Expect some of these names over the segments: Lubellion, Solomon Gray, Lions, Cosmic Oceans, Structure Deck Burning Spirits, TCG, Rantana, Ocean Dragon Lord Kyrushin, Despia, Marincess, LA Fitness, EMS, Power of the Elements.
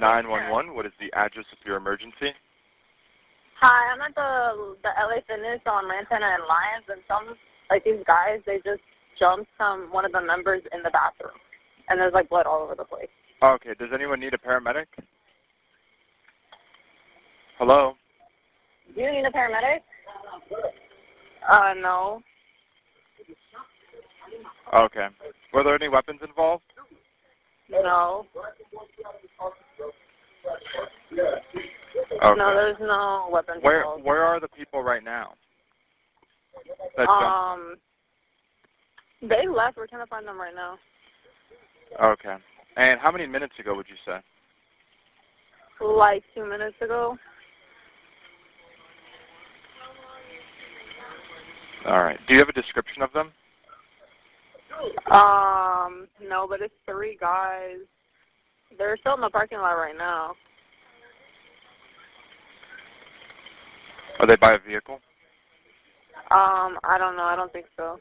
911. What is the address of your emergency? Hi, I'm at the LA Fitness on Rantana and Lions, and some, like, these guys, they just jumped from one of the members in the bathroom, and there's, like, blood all over the place. Okay. Does anyone need a paramedic? Hello? Do you need a paramedic? No. Okay. Were there any weapons involved? No. Okay. No, there's no weapons involved. Where are the people right now? They left. We're trying to find them right now. Okay. And how many minutes ago would you say? Like 2 minutes ago. All right. Do you have a description of them? No, but it's three guys. They're still in the parking lot right now. Are they by a vehicle? I don't know. I don't think so.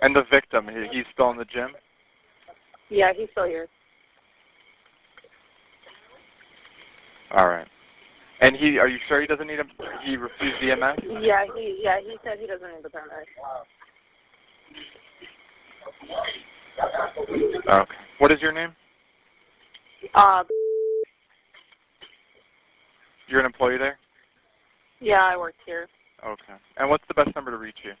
And the victim, he's still in the gym? Yeah, he's still here. All right. And he, are you sure he doesn't need him? He refused EMS? Yeah, he said he doesn't need the paramedic. Okay. What is your name? You're an employee there? Yeah, I work here. Okay. And what's the best number to reach you?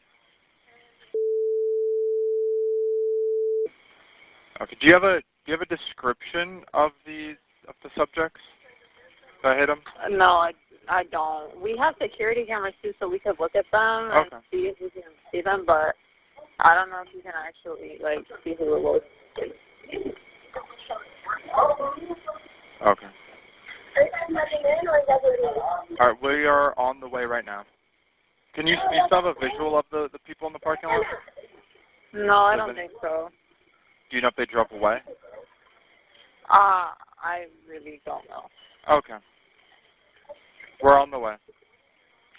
Okay. Do you have a description of the subjects that hit them? No, I don't. We have security cameras too, so we could look at them and see if we can see them. But I don't know if you can actually see who it was. Okay. All right, we are on the way right now. Can you still have a visual of the people in the parking lot? No, I don't think so. Do you know if they drove away? I really don't know. Okay. We're on the way.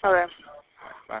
Okay. Bye.